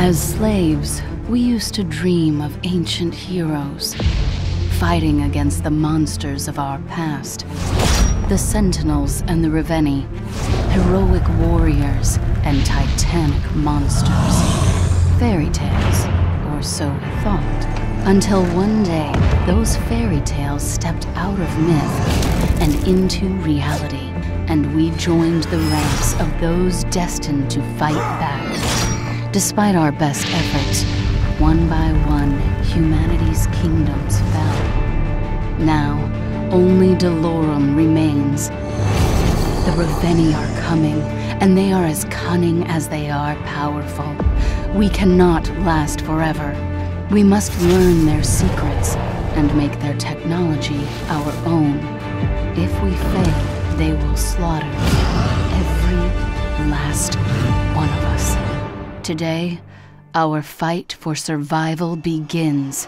As slaves, we used to dream of ancient heroes, fighting against the monsters of our past. The Sentinels and the Ravenii, heroic warriors and titanic monsters. Fairy tales, or so we thought. Until one day, those fairy tales stepped out of myth and into reality, and we joined the ranks of those destined to fight back. Despite our best efforts, one by one, humanity's kingdoms fell. Now, only Delorum remains. The Ravenii are coming, and they are as cunning as they are powerful. We cannot last forever. We must learn their secrets and make their technology our own. If we fail, they will slaughter every last one of us. Today, our fight for survival begins.